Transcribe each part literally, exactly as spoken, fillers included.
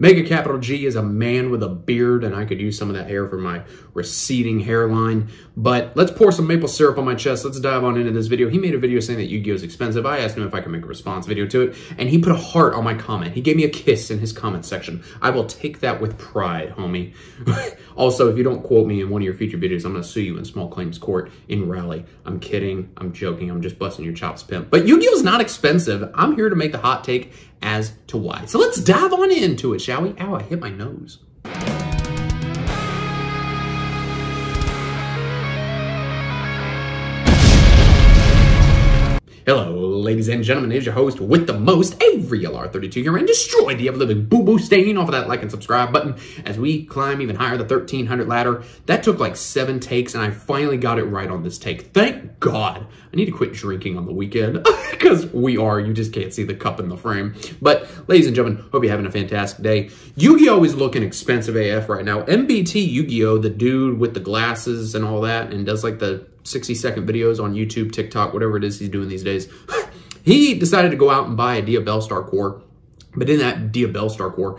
Mega Capital G is a man with a beard, and I could use some of that hair for my receding hairline. But let's pour some maple syrup on my chest. Let's dive on into this video. He made a video saying that Yu-Gi-Oh! Is expensive. I asked him if I could make a response video to it, and he put a heart on my comment. He gave me a kiss in his comment section. I will take that with pride, homie. Also, if you don't quote me in one of your future videos, I'm going to sue you in small claims court in Raleigh. I'm kidding. I'm joking. I'm just busting your chops, pimp. But Yu-Gi-Oh! Is not expensive. I'm here to make the hot take as to why. So let's dive on into it, shall we? Ow, I hit my nose. Hello, ladies and gentlemen. Here's your host with the most, Avery L R thirty-two, here and destroy the ever-living boo-boo stain off of that like and subscribe button as we climb even higher the thirteen hundred ladder. That took like seven takes, and I finally got it right on this take. Thank God. I need to quit drinking on the weekend because we are. You just can't see the cup in the frame. But, ladies and gentlemen, hope you're having a fantastic day. Yu-Gi-Oh! Is looking expensive A F right now. M B T Yu-Gi-Oh! The dude with the glasses and all that and does like the sixty second videos on YouTube, TikTok, whatever it is he's doing these days. He decided to go out and buy a Diabellstar Core, but in that Diabellstar Core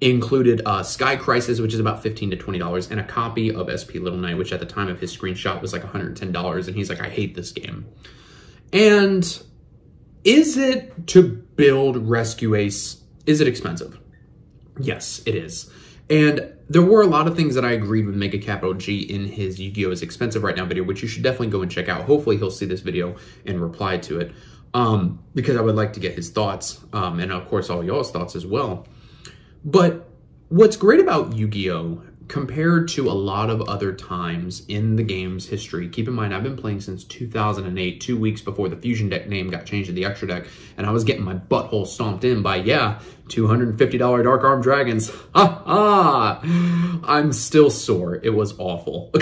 included uh, Sky Crisis, which is about fifteen to twenty dollars, and a copy of S P Little Knight, which at the time of his screenshot was like one hundred ten dollars, and he's like, I hate this game. And is it to build Rescue Ace, is it expensive? Yes, it is. And there were a lot of things that I agreed with Mega Capital G in his Yu-Gi-Oh! Is Expensive Right Now video, which you should definitely go and check out. Hopefully he'll see this video and reply to it, um, because I would like to get his thoughts, um, and of course all y'all's thoughts as well. But what's great about Yu-Gi-Oh! Compared to a lot of other times in the game's history, keep in mind I've been playing since two thousand eight, two weeks before the Fusion Deck name got changed to the Extra Deck, and I was getting my butthole stomped in by, yeah, two hundred fifty dollar Dark Arm Dragons. Ha ha! I'm still sore. It was awful.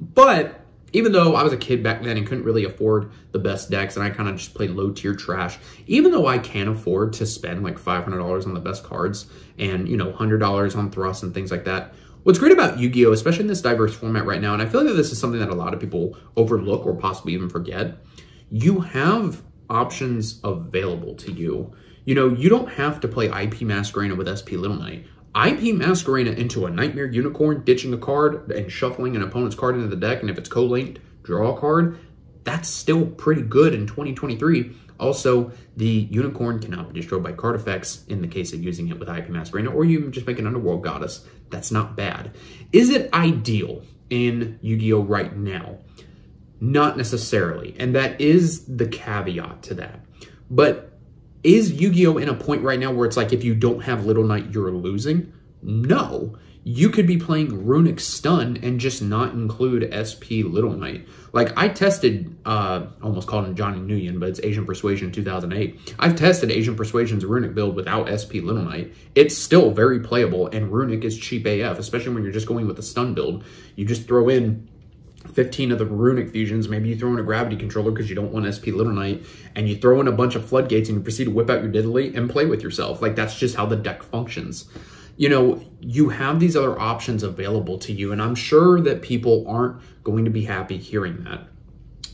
But even though I was a kid back then and couldn't really afford the best decks, and I kind of just played low-tier trash, even though I can afford to spend like five hundred dollars on the best cards and, you know, one hundred dollars on thrusts and things like that, what's great about Yu-Gi-Oh!, especially in this diverse format right now, and I feel like this is something that a lot of people overlook or possibly even forget, you have options available to you. You know, you don't have to play I P Masquerena with S P Little Knight. I P Masquerena into a Nightmare Unicorn, ditching a card and shuffling an opponent's card into the deck, and if it's co-linked, draw a card. That's still pretty good in twenty twenty-three. Also, the Unicorn cannot be destroyed by card effects in the case of using it with I P Masquerena, or you just make an Underworld Goddess. That's not bad. Is it ideal in Yu-Gi-Oh! Right now? Not necessarily, and that is the caveat to that. But is Yu-Gi-Oh! In a point right now where it's like if you don't have Little Knight, you're losing? No. You could be playing Runic Stun and just not include S P Little Knight. Like, I tested, uh, almost called him Johnny Nguyen, but it's Asian Persuasion two thousand eight. I've tested Asian Persuasion's Runic build without S P Little Knight. It's still very playable, and Runic is cheap A F, especially when you're just going with a stun build. You just throw in fifteen of the Runic fusions, maybe you throw in a Gravity Controller because you don't want S P Little Knight, and you throw in a bunch of Floodgates and you proceed to whip out your Diddly and play with yourself. Like, that's just how the deck functions. You know, you have these other options available to you, and I'm sure that people aren't going to be happy hearing that.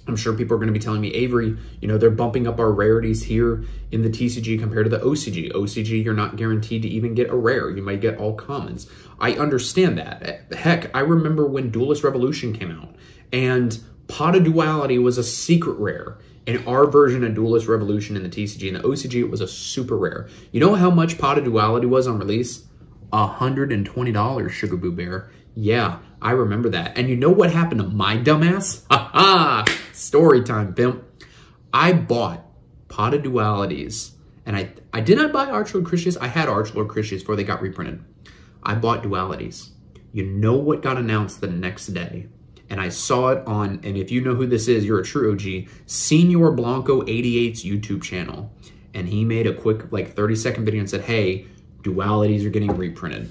I'm sure people are going to be telling me, Avery, you know, they're bumping up our rarities here in the T C G compared to the O C G. O C G, you're not guaranteed to even get a rare. You might get all commons. I understand that. Heck, I remember when Duelist Revolution came out, and Pot of Duality was a secret rare. In our version of Duelist Revolution in the T C G, in the O C G, it was a super rare. You know how much Pot of Duality was on release? one hundred twenty dollars, Sugarboo Bear. Yeah, I remember that. And you know what happened to my dumbass? Ha ha! Story time, pimp. I bought Pot of Dualities, and I I did not buy Archlord Kristya's. I had Archlord Kristya's before they got reprinted. I bought Dualities. You know what got announced the next day? And I saw it on, and if you know who this is, you're a true O G, Senor Blanco eighty-eight's YouTube channel. And he made a quick, like, thirty second video and said, hey, Dualities are getting reprinted.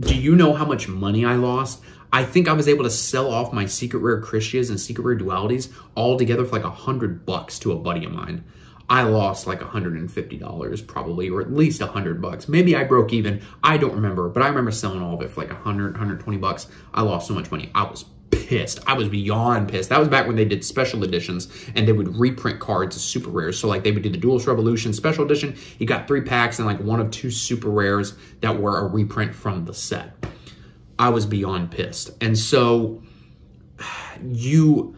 Do you know how much money I lost? I think I was able to sell off my Secret Rare Kristya's and Secret Rare Dualities all together for like a hundred bucks to a buddy of mine. I lost like one hundred fifty dollars probably, or at least a hundred bucks. Maybe I broke even. I don't remember, but I remember selling all of it for like a hundred, one hundred twenty bucks. I lost so much money. I was pissed. I was beyond pissed. That was back when they did special editions and they would reprint cards as super rares. So like they would do the Duelist Revolution special edition. You got three packs and like one of two super rares that were a reprint from the set. I was beyond pissed. And so you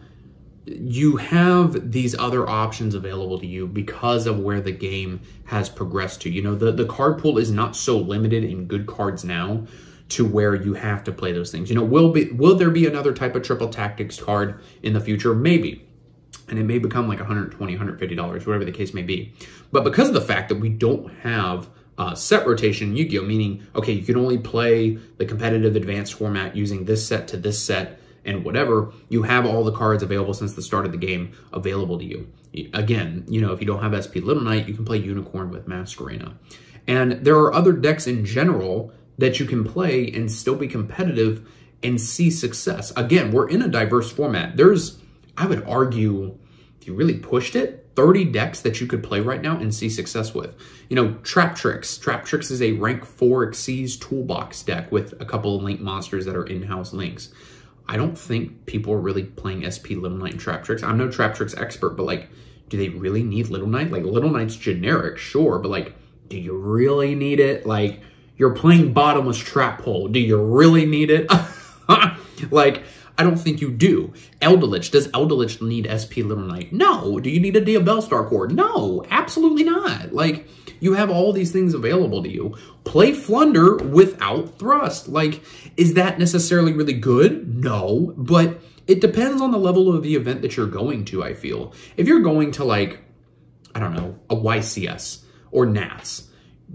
you have these other options available to you because of where the game has progressed to. You know, the, the card pool is not so limited in good cards now to where you have to play those things. You know, will be will there be another type of Triple Tactics card in the future? Maybe. And it may become like one hundred twenty dollars, one hundred fifty dollars, whatever the case may be. But because of the fact that we don't have uh, set rotation in Yu-Gi-Oh, meaning, okay, you can only play the competitive advanced format using this set to this set, and whatever, you have all the cards available since the start of the game available to you. Again, you know, if you don't have S P Little Knight, you can play Unicorn with Masquerena. And there are other decks in general that you can play and still be competitive and see success. Again, we're in a diverse format. There's, I would argue, if you really pushed it, thirty decks that you could play right now and see success with. You know, Trap Tricks. Trap Tricks is a rank four Xyz toolbox deck with a couple of link monsters that are in-house links. I don't think people are really playing S P Little Knight and Trap Tricks. I'm no Trap Tricks expert, but like, do they really need Little Knight? Like, Little Knight's generic, sure, but like, do you really need it? Like, you're playing Bottomless Trap Hole. Do you really need it? Like, I don't think you do. Eldlich. Does Eldlich need S P Little Knight? No. Do you need a Diabellstar Core? No, absolutely not. Like, you have all these things available to you. Play Flunder without Thrust. Like, is that necessarily really good? No, but it depends on the level of the event that you're going to, I feel. If you're going to, like, I don't know, a Y C S or Nats,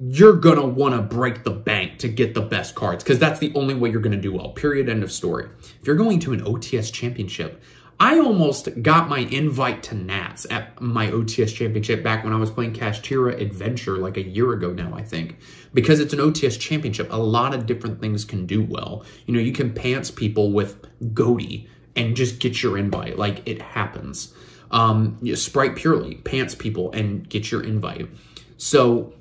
you're going to want to break the bank to get the best cards because that's the only way you're going to do well, period, end of story. If you're going to an O T S Championship, I almost got my invite to Nats at my O T S Championship back when I was playing Kashtira Adventure like a year ago now, I think. Because it's an O T S Championship, a lot of different things can do well. You know, you can pants people with Goatee and just get your invite. Like, it happens. Um, you know, Sprite Purely, pants people and get your invite. So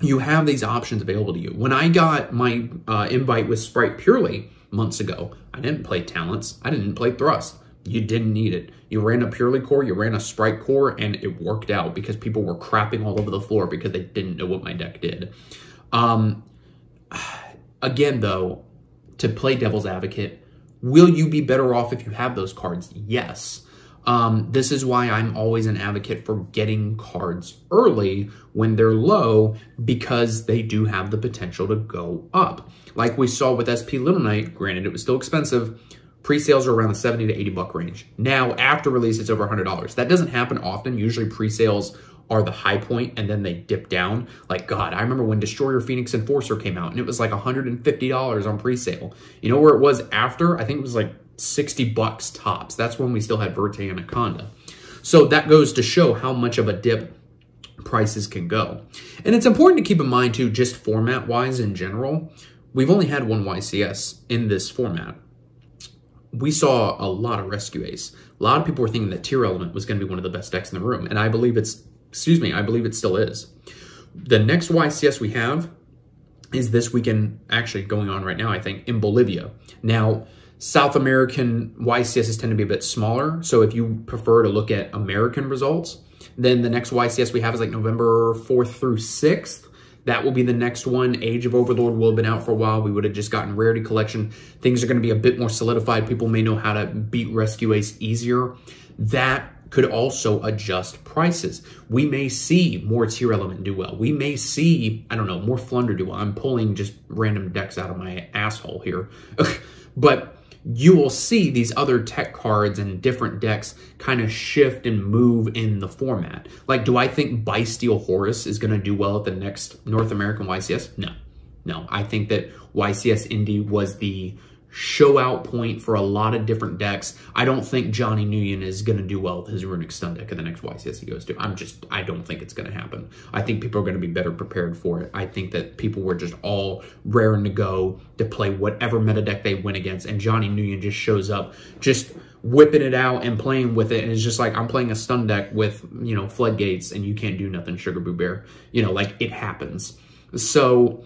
you have these options available to you. When I got my uh, invite with Sprite Purely months ago, I didn't play Talents. I didn't play Thrust. You didn't need it. You ran a Purely core, you ran a Sprite core, and it worked out because people were crapping all over the floor because they didn't know what my deck did. Um, again, though, to play devil's advocate, will you be better off if you have those cards? Yes. Um, this is why I'm always an advocate for getting cards early when they're low because they do have the potential to go up. Like we saw with S P Little Knight, granted it was still expensive, pre-sales are around the seventy to eighty buck range. Now, after release, it's over one hundred dollars. That doesn't happen often. Usually, pre-sales are the high point, and then they dip down. Like, God, I remember when Destroyer Phoenix Enforcer came out, and it was like one hundred fifty dollars on pre-sale. You know where it was after? I think it was like sixty bucks tops. That's when we still had Verte and Anaconda. So that goes to show how much of a dip prices can go. And it's important to keep in mind, too, just format-wise in general, we've only had one Y C S in this format. We saw a lot of Rescue Ace. A lot of people were thinking that Tier Element was going to be one of the best decks in the room, and I believe it's, excuse me, I believe it still is. The next Y C S we have is this weekend, actually going on right now, I think, in Bolivia. Now, South American Y C Ss tend to be a bit smaller, so if you prefer to look at American results, then the next Y C S we have is like November fourth through sixth. That will be the next one. Age of Overlord will have been out for a while. We would have just gotten Rarity Collection. Things are going to be a bit more solidified. People may know how to beat Rescue Ace easier. That could also adjust prices. We may see more Tier Element do well. We may see, I don't know, more Flunder do well. I'm pulling just random decks out of my asshole here. But you will see these other tech cards and different decks kind of shift and move in the format. Like, do I think Bysteel Horus is going to do well at the next North American Y C S? No. No. I think that Y C S Indy was the show-out point for a lot of different decks. I don't think Johnny Nguyen is going to do well with his Runic Stun deck at the next Y C S he goes to. I'm just, I don't think it's going to happen. I think people are going to be better prepared for it. I think that people were just all raring to go to play whatever meta deck they went against, and Johnny Nguyen just shows up, just whipping it out and playing with it, and it's just like, I'm playing a stun deck with, you know, floodgates, and you can't do nothing, Sugar Boo Bear. You know, like, it happens. So,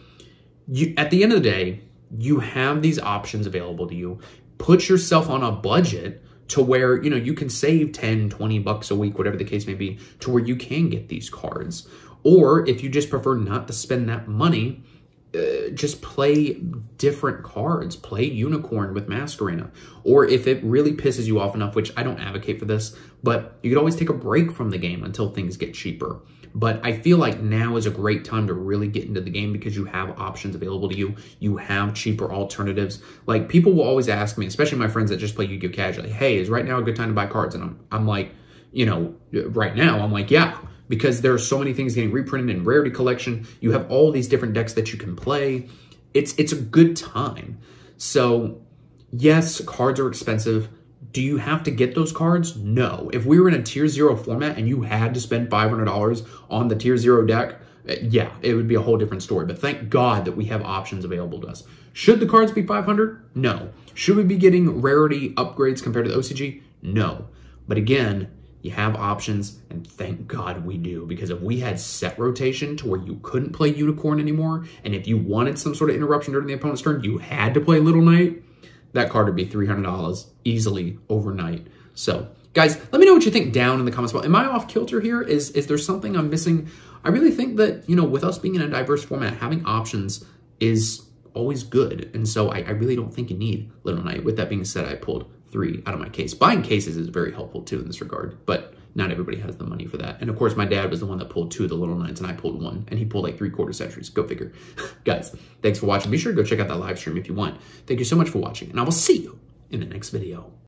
you, at the end of the day, you have these options available to you. put yourself on a budget to where, you know, you can save ten, twenty bucks a week, whatever the case may be, to where you can get these cards. Or if you just prefer not to spend that money, uh, just play different cards. Play Unicorn with Masquerena. Or if it really pisses you off enough, which I don't advocate for this, but you could always take a break from the game until things get cheaper. But I feel like now is a great time to really get into the game because you have options available to you. You have cheaper alternatives. Like, people will always ask me, especially my friends that just play Yu-Gi-Oh! Casually, hey, is right now a good time to buy cards? And I'm, I'm like, you know, right now, I'm like, yeah. Because there are so many things getting reprinted in Rarity Collection. You have all these different decks that you can play. It's, it's a good time. So, yes, cards are expensive. Do you have to get those cards? No. If we were in a tier zero format and you had to spend five hundred dollars on the tier zero deck, yeah, it would be a whole different story. But thank God that we have options available to us. Should the cards be five hundred? No. Should we be getting rarity upgrades compared to the O C G? No. But again, you have options, and thank God we do, because if we had set rotation to where you couldn't play Unicorn anymore, and if you wanted some sort of interruption during the opponent's turn, you had to play Little Knight, that card would be three hundred dollars easily overnight. So, guys, let me know what you think down in the comments below. Am I off kilter here? Is, is there something I'm missing? I really think that, you know, with us being in a diverse format, having options is always good. And so I, I really don't think you need Little Knight. With that being said, I pulled three out of my case. Buying cases is very helpful, too, in this regard. But not everybody has the money for that. And, of course, my dad was the one that pulled two of the Little Knights, and I pulled one. And he pulled, like, three-quarter centuries. Go figure. Guys, thanks for watching. Be sure to go check out that live stream if you want. Thank you so much for watching, and I will see you in the next video.